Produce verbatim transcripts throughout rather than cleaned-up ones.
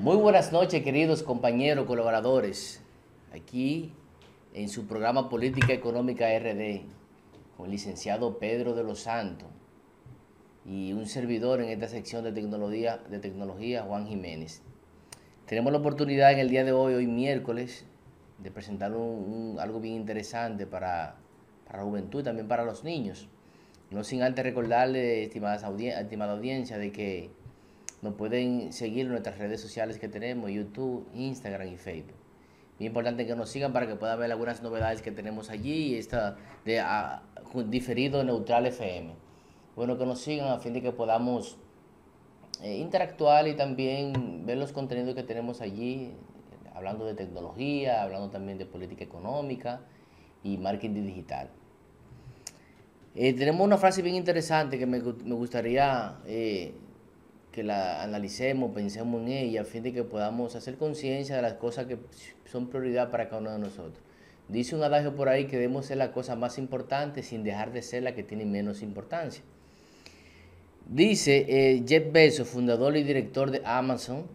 Muy buenas noches, queridos compañeros, colaboradores. Aquí, en su programa Política Económica R D, con el licenciado Pedro de los Santos y un servidor en esta sección de tecnología, de tecnología, Juan Jiménez. Tenemos la oportunidad en el día de hoy, hoy miércoles, de presentar un, un, algo bien interesante para, para la juventud, también para los niños. No sin antes recordarle, estimadas audien- estimada audiencia, de que nos pueden seguir en nuestras redes sociales que tenemos, YouTube, Instagram y Facebook. Bien importante que nos sigan para que puedan ver algunas novedades que tenemos allí, esta de a, Diferido Neutral F M. Bueno, que nos sigan a fin de que podamos eh, interactuar y también ver los contenidos que tenemos allí, hablando de tecnología, hablando también de política económica y marketing digital. Eh, tenemos una frase bien interesante que me, me gustaría eh, que la analicemos, pensemos en ella, a fin de que podamos hacer conciencia de las cosas que son prioridad para cada uno de nosotros. Dice un adagio por ahí que debemos ser la cosa más importante sin dejar de ser la que tiene menos importancia. Dice eh, Jeff Bezos, fundador y director de Amazon,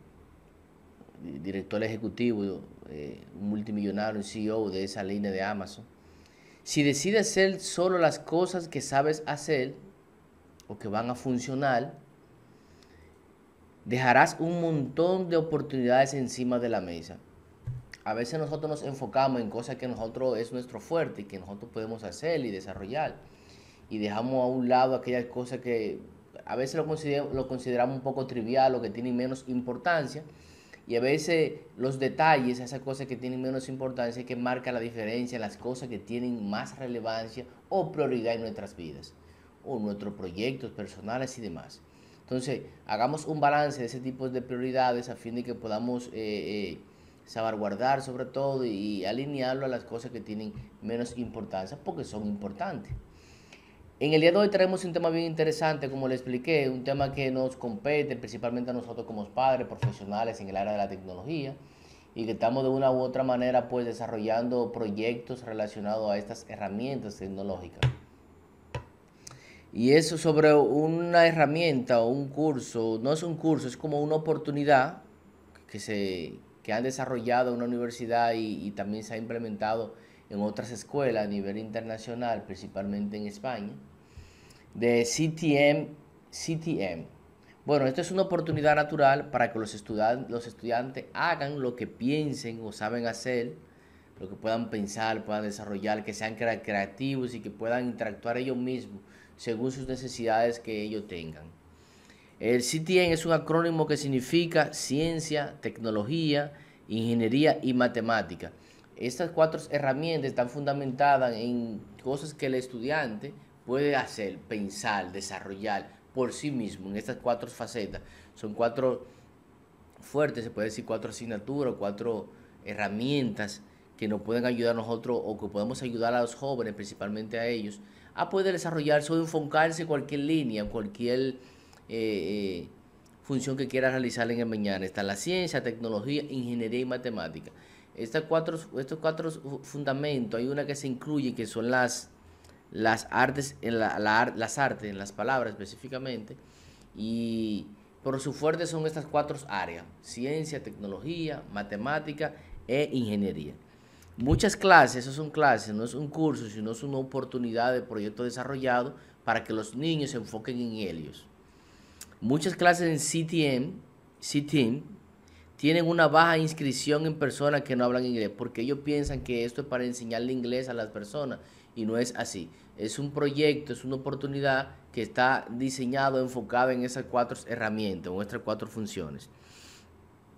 director ejecutivo, eh, multimillonario, C E O de esa línea de Amazon: si decides hacer solo las cosas que sabes hacer o que van a funcionar, dejarás un montón de oportunidades encima de la mesa. A veces nosotros nos enfocamos en cosas que nosotros es nuestro fuerte y que nosotros podemos hacer y desarrollar, y dejamos a un lado aquellas cosas que a veces lo, consider- lo consideramos un poco trivial o que tienen menos importancia, y a veces los detalles, esas cosas que tienen menos importancia, que marcan la diferencia en las cosas que tienen más relevancia o prioridad en nuestras vidas o nuestros proyectos personales y demás. Entonces, hagamos un balance de ese tipo de prioridades a fin de que podamos eh, eh, salvaguardar sobre todo y, y alinearlo a las cosas que tienen menos importancia, porque son importantes. En el día de hoy traemos un tema bien interesante, como le expliqué, un tema que nos compete principalmente a nosotros como padres, profesionales en el área de la tecnología, y que estamos de una u otra manera pues desarrollando proyectos relacionados a estas herramientas tecnológicas. Y eso sobre una herramienta o un curso, no es un curso, es como una oportunidad que se que han desarrollado en una universidad y, y también se ha implementado en otras escuelas a nivel internacional, principalmente en España, de C T I M. Bueno, esto es una oportunidad natural para que los, estudan, los estudiantes hagan lo que piensen o saben hacer, lo que puedan pensar, puedan desarrollar, que sean creativos y que puedan interactuar ellos mismos según sus necesidades que ellos tengan. El C T I M es un acrónimo que significa Ciencia, Tecnología, Ingeniería y Matemática. Estas cuatro herramientas están fundamentadas en cosas que el estudiante puede hacer, pensar, desarrollar por sí mismo en estas cuatro facetas. Son cuatro fuertes, se puede decir cuatro asignaturas, cuatro herramientas que nos pueden ayudar a nosotros o que podemos ayudar a los jóvenes, principalmente a ellos, a poder desarrollarse o enfocarse en cualquier línea, cualquier eh, función que quiera realizar en el mañana. Está la ciencia, tecnología, ingeniería y matemática. Estas cuatro, estos cuatro fundamentos, hay una que se incluye que son las, las artes, en la, la, las artes, en las palabras específicamente, y por su fuerte son estas cuatro áreas: ciencia, tecnología, matemática e ingeniería. Muchas clases, eso son clases, no es un curso, sino es una oportunidad de proyecto desarrollado para que los niños se enfoquen en ellos. Muchas clases en C T I M tienen una baja inscripción en personas que no hablan inglés, porque ellos piensan que esto es para enseñarle inglés a las personas, y no es así. Es un proyecto, es una oportunidad que está diseñado, enfocado en esas cuatro herramientas, en estas cuatro funciones.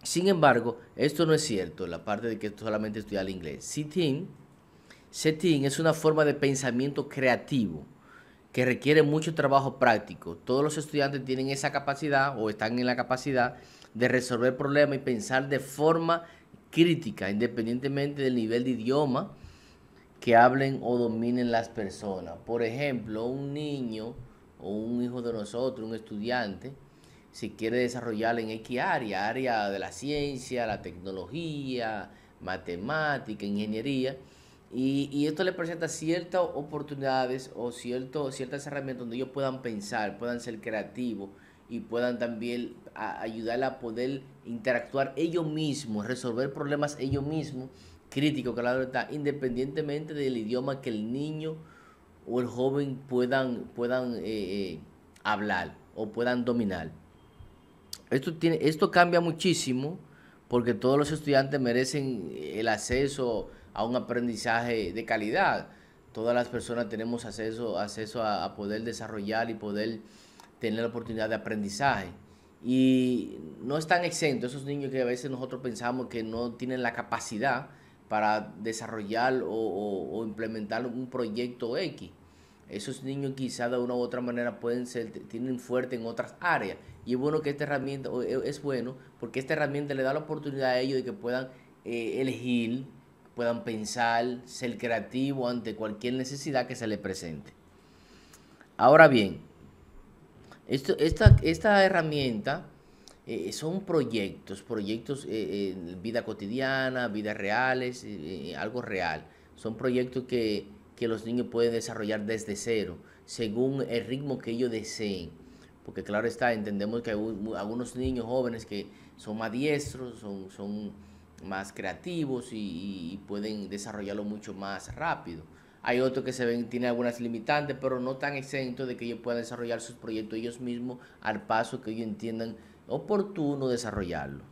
Sin embargo, esto no es cierto, la parte de que solamente estudiar el inglés. C T I M es una forma de pensamiento creativo que requiere mucho trabajo práctico. Todos los estudiantes tienen esa capacidad o están en la capacidad de resolver problemas y pensar de forma crítica, independientemente del nivel de idioma que hablen o dominen las personas. Por ejemplo, un niño o un hijo de nosotros, un estudiante, si quiere desarrollar en X área, área de la ciencia, la tecnología, matemática, ingeniería, y, y esto le presenta ciertas oportunidades o cierto, ciertas herramientas donde ellos puedan pensar, puedan ser creativos y puedan también a ayudar a poder interactuar ellos mismos, resolver problemas ellos mismos, crítico, claro está, independientemente del idioma que el niño o el joven puedan, puedan eh, eh, hablar o puedan dominar. Esto, tiene, esto cambia muchísimo porque todos los estudiantes merecen el acceso a un aprendizaje de calidad. Todas las personas tenemos acceso, acceso a, a poder desarrollar y poder tener la oportunidad de aprendizaje. Y no están exentos esos niños que a veces nosotros pensamos que no tienen la capacidad para desarrollar o, o, o implementar un proyecto X. Esos niños quizá de una u otra manera pueden ser, tienen fuerte en otras áreas. Y es bueno que esta herramienta, es bueno porque esta herramienta le da la oportunidad a ellos de que puedan eh, elegir, puedan pensar, ser creativos ante cualquier necesidad que se les presente. Ahora bien, Esto, esta, esta herramienta eh, son proyectos, proyectos eh, en vida cotidiana, vidas reales, eh, algo real. Son proyectos que, que los niños pueden desarrollar desde cero, según el ritmo que ellos deseen. Porque claro está, entendemos que hay un, algunos niños jóvenes que son más diestros, son, son más creativos y, y pueden desarrollarlo mucho más rápido. Hay otros que se ven, tienen algunas limitantes, pero no tan exentos de que ellos puedan desarrollar sus proyectos ellos mismos al paso que ellos entiendan oportuno desarrollarlo.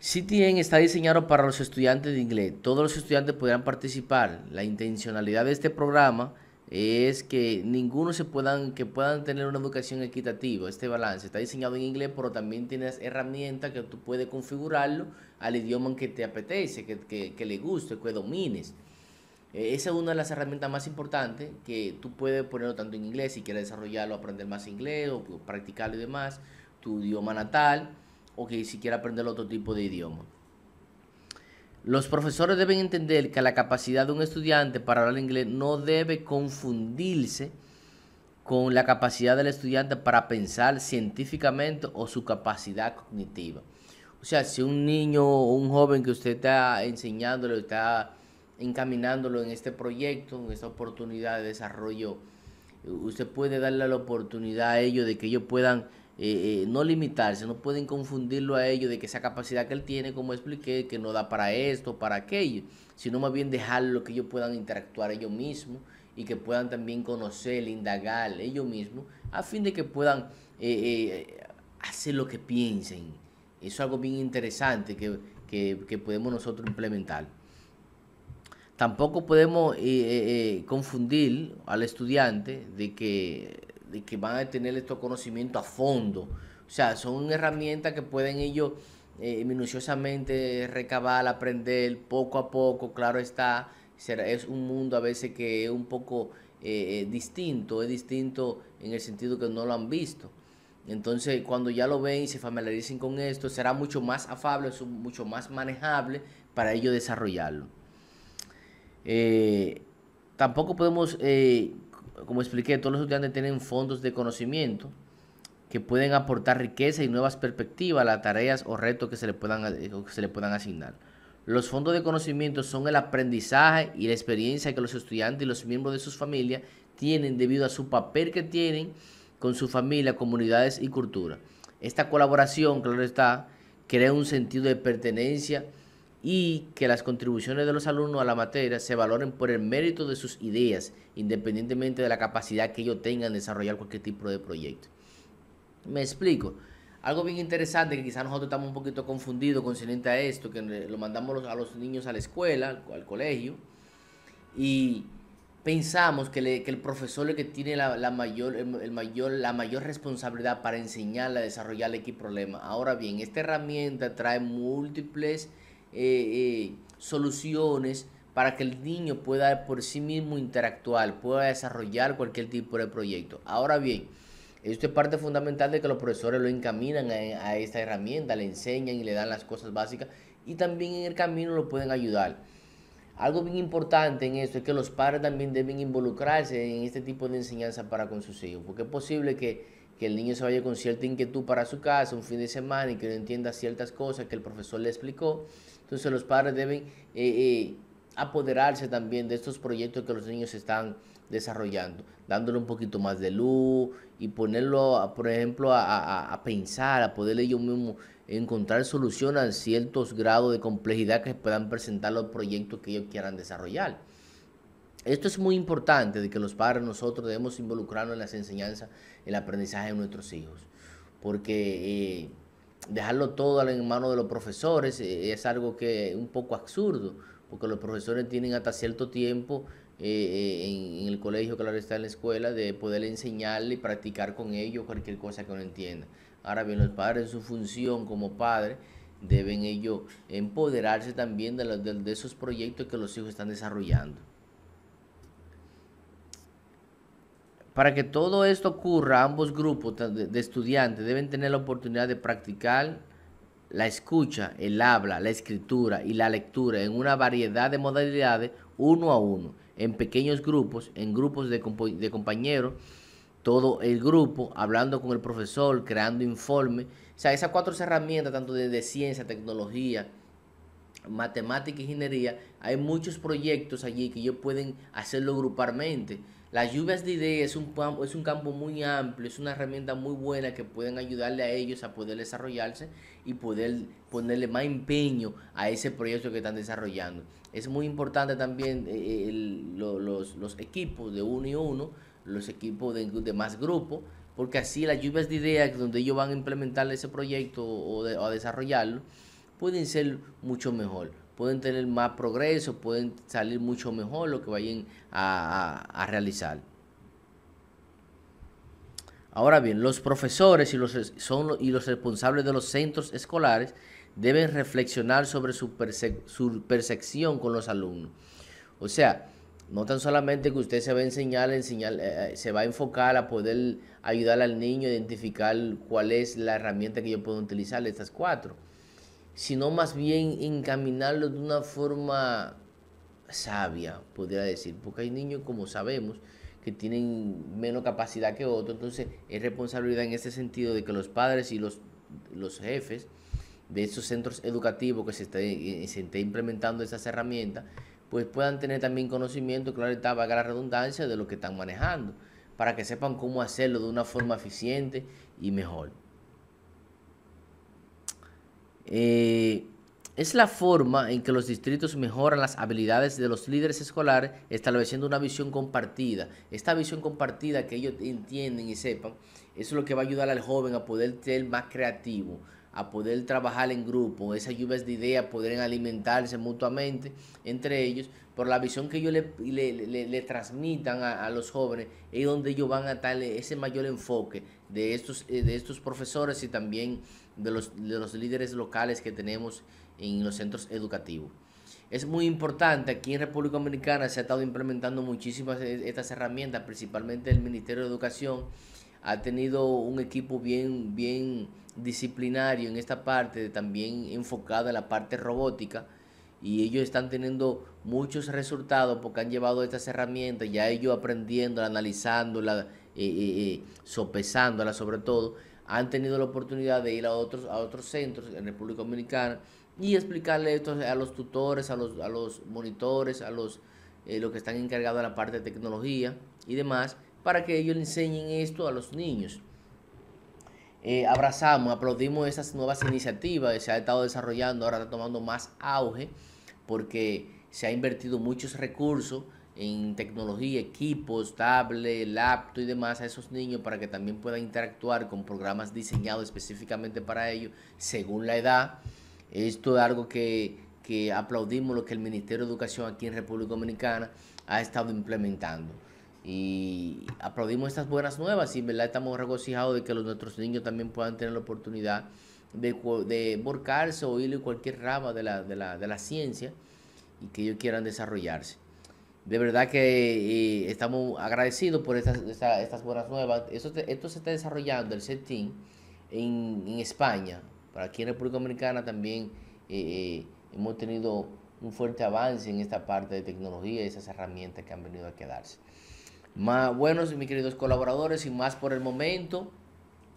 C T I M está diseñado para los estudiantes de inglés. Todos los estudiantes podrán participar. La intencionalidad de este programa es que ninguno se puedan, que puedan tener una educación equitativa. Este balance está diseñado en inglés, pero también tienes herramientas que tú puedes configurarlo al idioma que te apetece, que, que, que le guste, que domines. Esa es una de las herramientas más importantes que tú puedes ponerlo tanto en inglés si quieres desarrollarlo, aprender más inglés o practicarlo y demás, tu idioma natal o que si quieres aprender otro tipo de idioma. Los profesores deben entender que la capacidad de un estudiante para hablar inglés no debe confundirse con la capacidad del estudiante para pensar científicamente o su capacidad cognitiva. O sea, si un niño o un joven que usted está enseñándole, está encaminándolo en este proyecto, en esta oportunidad de desarrollo, usted puede darle la oportunidad a ellos de que ellos puedan eh, eh, no limitarse, no pueden confundirlo a ellos de que esa capacidad que él tiene, como expliqué, que no da para esto, para aquello, sino más bien dejarlo que ellos puedan interactuar ellos mismos y que puedan también conocer, indagar ellos mismos, a fin de que puedan eh, eh, hacer lo que piensen. Eso es algo bien interesante que, que, que podemos nosotros implementar. Tampoco podemos eh, eh, confundir al estudiante de que, de que van a tener estos conocimientos a fondo. O sea, son herramientas que pueden ellos eh, minuciosamente recabar, aprender poco a poco. Claro está, es un mundo a veces que es un poco eh, distinto, es distinto en el sentido que no lo han visto. Entonces, cuando ya lo ven y se familiaricen con esto, será mucho más afable, mucho más manejable para ellos desarrollarlo. Eh, tampoco podemos, eh, como expliqué, todos los estudiantes tienen fondos de conocimiento que pueden aportar riqueza y nuevas perspectivas a las tareas o retos que se le puedan, eh, que se le puedan asignar. Los fondos de conocimiento son el aprendizaje y la experiencia que los estudiantes y los miembros de sus familias tienen debido a su papel que tienen con su familia, comunidades y cultura. Esta colaboración, claro está, crea un sentido de pertenencia y que las contribuciones de los alumnos a la materia se valoren por el mérito de sus ideas, independientemente de la capacidad que ellos tengan de desarrollar cualquier tipo de proyecto. Me explico. Algo bien interesante que quizás nosotros estamos un poquito confundidos consciente a esto, que lo mandamos a los niños a la escuela, al, al colegio, y pensamos que, le, que el profesor es el que tiene la, la, mayor, el, el mayor, la mayor responsabilidad para enseñarle a desarrollar X problema. Ahora bien, esta herramienta trae múltiples Eh, eh, soluciones para que el niño pueda por sí mismo interactuar, pueda desarrollar cualquier tipo de proyecto. Ahora bien, esto es parte fundamental de que los profesores lo encaminan a, a esta herramienta, le enseñan y le dan las cosas básicas y también en el camino lo pueden ayudar. Algo bien importante en esto es que los padres también deben involucrarse en este tipo de enseñanza para con sus hijos, porque es posible que que el niño se vaya con cierta inquietud para su casa un fin de semana y que no entienda ciertas cosas que el profesor le explicó. Entonces los padres deben eh, eh, apoderarse también de estos proyectos que los niños están desarrollando, dándole un poquito más de luz y ponerlo, a, por ejemplo, a, a, a pensar, a poder ellos mismos encontrar soluciones a ciertos grados de complejidad que puedan presentar los proyectos que ellos quieran desarrollar. Esto es muy importante, de que los padres nosotros debemos involucrarnos en las enseñanzas, el aprendizaje de nuestros hijos, porque eh, dejarlo todo en manos de los profesores eh, es algo que es un poco absurdo, porque los profesores tienen hasta cierto tiempo eh, en, en el colegio, claro está, en la escuela, de poder enseñarle y practicar con ellos cualquier cosa que no entienda. Ahora bien, los padres en su función como padres deben ellos empoderarse también de, los, de, de esos proyectos que los hijos están desarrollando. Para que todo esto ocurra, ambos grupos de estudiantes deben tener la oportunidad de practicar la escucha, el habla, la escritura y la lectura en una variedad de modalidades, uno a uno, en pequeños grupos, en grupos de, de compañeros, todo el grupo, hablando con el profesor, creando informes. O sea, esas cuatro herramientas, tanto de, de ciencia, tecnología, matemática, ingeniería, hay muchos proyectos allí que ellos pueden hacerlo grupalmente. Las lluvias de ideas es un, es un campo muy amplio, es una herramienta muy buena que pueden ayudarle a ellos a poder desarrollarse y poder ponerle más empeño a ese proyecto que están desarrollando. Es muy importante también eh, el, los, los equipos de uno y uno, los equipos de, de más grupos, porque así las lluvias de ideas donde ellos van a implementar ese proyecto o, de, o a desarrollarlo pueden ser mucho mejor. Pueden tener más progreso, pueden salir mucho mejor lo que vayan a, a, a realizar. Ahora bien, los profesores y los, son, y los responsables de los centros escolares deben reflexionar sobre su, perse, su percepción con los alumnos. O sea, no tan solamente que usted se va a enseñar, enseñar eh, se va a enfocar a poder ayudar al niño a identificar cuál es la herramienta que yo puedo utilizar de estas cuatro, sino más bien encaminarlo de una forma sabia, podría decir, porque hay niños, como sabemos, que tienen menos capacidad que otros. Entonces es responsabilidad en este sentido de que los padres y los, los jefes de esos centros educativos que se estén se esté implementando esas herramientas, pues puedan tener también conocimiento, claro está, valga la redundancia, de lo que están manejando, para que sepan cómo hacerlo de una forma eficiente y mejor. Eh, es la forma en que los distritos mejoran las habilidades de los líderes escolares, estableciendo una visión compartida. Esta visión compartida que ellos entienden y sepan, eso es lo que va a ayudar al joven a poder ser más creativo, a poder trabajar en grupo. Esas lluvias de ideas podrán alimentarse mutuamente entre ellos, por la visión que ellos le, le, le, le transmitan a, a los jóvenes, es donde ellos van a dar ese mayor enfoque de estos, de estos profesores y también de los, de los líderes locales que tenemos en los centros educativos. Es muy importante, aquí en República Dominicana se ha estado implementando muchísimas estas herramientas, principalmente el Ministerio de Educación ha tenido un equipo bien, bien disciplinario en esta parte, también enfocado en la parte robótica, y ellos están teniendo muchos resultados porque han llevado estas herramientas, ya ellos aprendiéndolas, analizándolas, eh, eh, eh, sopesándolas sobre todo, han tenido la oportunidad de ir a otros, a otros centros en República Dominicana y explicarle esto a los tutores, a los, a los monitores, a los, eh, los que están encargados de la parte de tecnología y demás, para que ellos le enseñen esto a los niños. Eh, abrazamos, aplaudimos esas nuevas iniciativas que se han estado desarrollando, ahora está tomando más auge porque se ha invertido muchos recursos en tecnología, equipos, tablet, laptop y demás a esos niños para que también puedan interactuar con programas diseñados específicamente para ellos según la edad. Esto es algo que, que aplaudimos, lo que el Ministerio de Educación aquí en República Dominicana ha estado implementando. Y aplaudimos estas buenas nuevas y en verdad estamos regocijados de que los, nuestros niños también puedan tener la oportunidad de, de volcarse o ir en cualquier rama de la, de, la, de la ciencia y que ellos quieran desarrollarse. De verdad que eh, estamos agradecidos por estas, esta, estas buenas nuevas. Esto, esto se está desarrollando, el C T I M, en, en España. Pero aquí en República Dominicana también eh, hemos tenido un fuerte avance en esta parte de tecnología y esas herramientas que han venido a quedarse. Más buenos, mis queridos colaboradores, y más por el momento.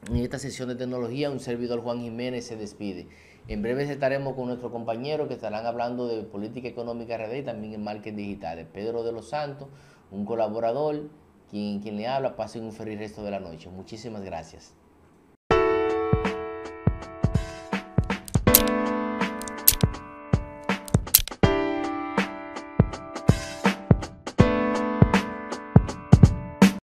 En esta sesión de tecnología, un servidor Juan Jiménez se despide. En breve estaremos con nuestros compañeros que estarán hablando de política económica R D y también en marketing digital. Pedro de los Santos, un colaborador, quien, quien le habla. Pasen un feliz resto de la noche. Muchísimas gracias.